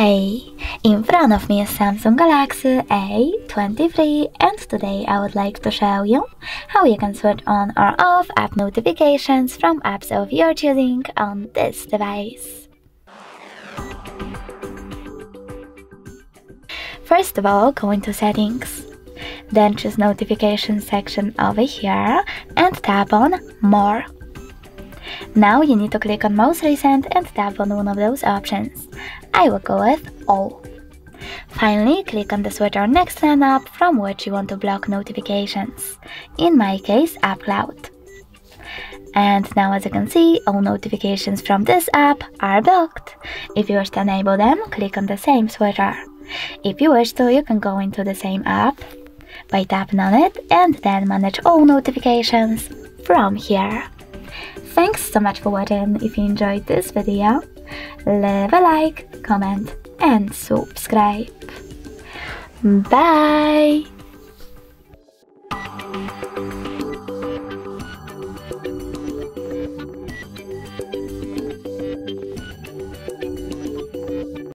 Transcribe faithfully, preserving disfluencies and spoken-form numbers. Hi! In front of me is Samsung Galaxy A twenty-three, and today I would like to show you how you can switch on or off app notifications from apps of your choosing on this device. First of all, go into Settings, then choose Notifications section over here and tap on More. Now you need to click on Most Recent and tap on one of those options. I will go with All. Finally, click on the switch or next line up from which you want to block notifications. In my case, AppCloud. And now, as you can see, all notifications from this app are blocked. If you wish to enable them, click on the same switcher. If you wish to, you can go into the same app by tapping on it and then manage all notifications from here. Thanks so much for watching. If you enjoyed this video, leave a like, comment and subscribe. Bye!